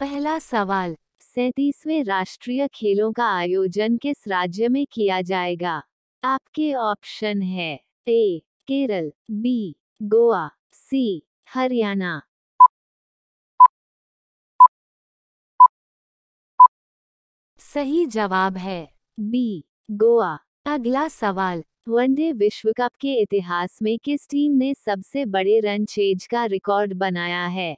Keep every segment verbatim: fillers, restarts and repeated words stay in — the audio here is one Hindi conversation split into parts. पहला सवाल, सैंतीसवें राष्ट्रीय खेलों का आयोजन किस राज्य में किया जाएगा? आपके ऑप्शन है A Kerala, B Goa, C Haryana. सही जवाब है बी गोवा। अगला सवाल, वनडे विश्व कप के इतिहास में किस टीम ने सबसे बड़े रन चेज का रिकॉर्ड बनाया है?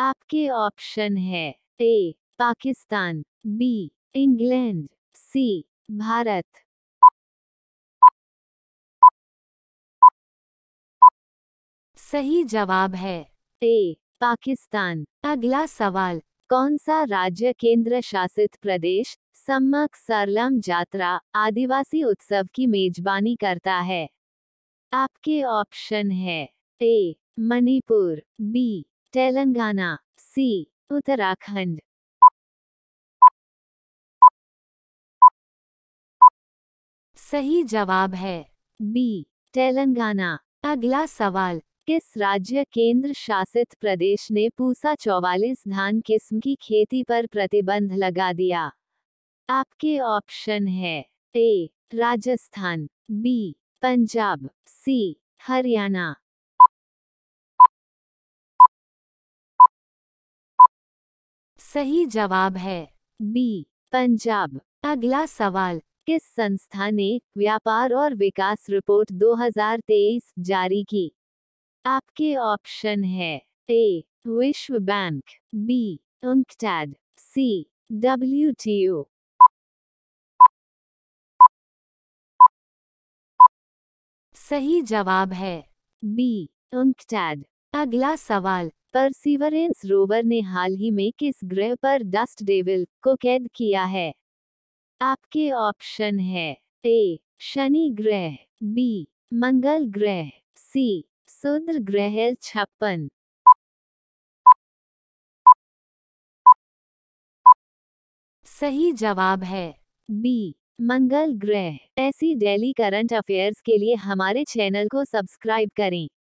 आपके ऑप्शन है A Pakistan, B England, C Bharat. सही जवाब है ए पाकिस्तान। अगला सवाल, कौन सा राज्य केंद्र शासित प्रदेश सम्मक सरलम जात्रा आदिवासी उत्सव की मेजबानी करता है? आपके ऑप्शन है A Manipur, B Telangana, C Uttarakhand. सही जवाब है बी तेलंगाना। अगला सवाल, किस राज्य केंद्र शासित प्रदेश ने पूसा चौवालीस धान किस्म की खेती पर प्रतिबंध लगा दिया? आपके ऑप्शन है A Rajasthan, B Punjab, C Haryana. सही जवाब है बी पंजाब। अगला सवाल, किस संस्था ने व्यापार और विकास रिपोर्ट दो हज़ार तेईस जारी की? आपके ऑप्शन है ए विश्व bank, B UNCTAD, C W T O. सही जवाब है बी उनक्टाड। अगला सवाल, परसिवरेंस रोवर ने हाल ही में किस ग्रह पर डस्ट डेविल को कैद किया है? आपके ऑप्शन है ए शनि ग्रह, बी मंगल ग्रह, सी सूर्य ग्रह छप्पन। सही जवाब है बी मंगल ग्रह। ऐसी डेली करंट अफेयर्स के लिए हमारे चैनल को सब्सक्राइब करें।